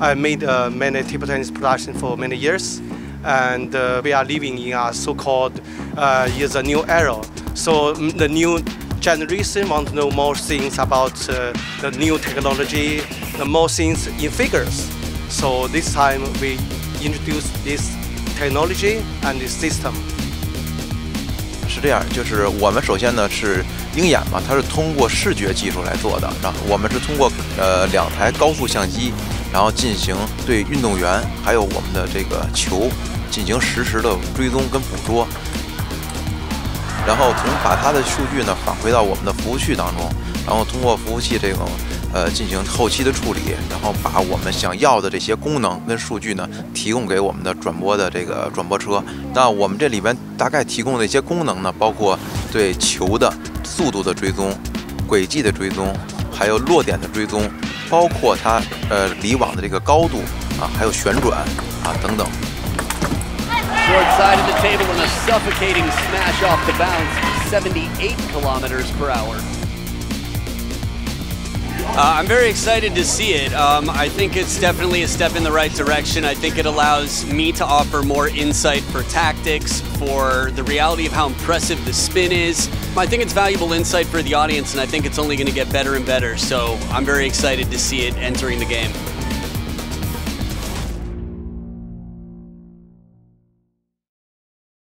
I made many table tennis productions for many years, and we are living in a so-called is a new era. So the new generation want to know more things about the new technology, the more things in figures. So this time we introduce this technology and this system. 是这样，就是我们首先呢是鹰眼嘛，它是通过视觉技术来做的。然后我们是通过2台高速相机，然后进行对运动员还有我们的这个球进行实时的追踪跟捕捉，然后把它的数据呢返回到我们的服务器当中，然后通过服务器这种进行后期的处理，然后把我们想要的这些功能跟数据呢提供给我们的转播车。那我们这里边大概提供的一些功能呢，包括对球的速度的追踪、轨迹的追踪，还有落点的追踪，包括它离网的这个高度啊，还有旋转啊等等。 Short side of the table and a suffocating smash off the bounce, 78 kilometers per hour. I'm very excited to see it. I think it's definitely a step in the right direction. I think it allows me to offer more insight for tactics, for the reality of how impressive the spin is. I think it's valuable insight for the audience, and I think it's only going to get better and better. So I'm very excited to see it entering the game.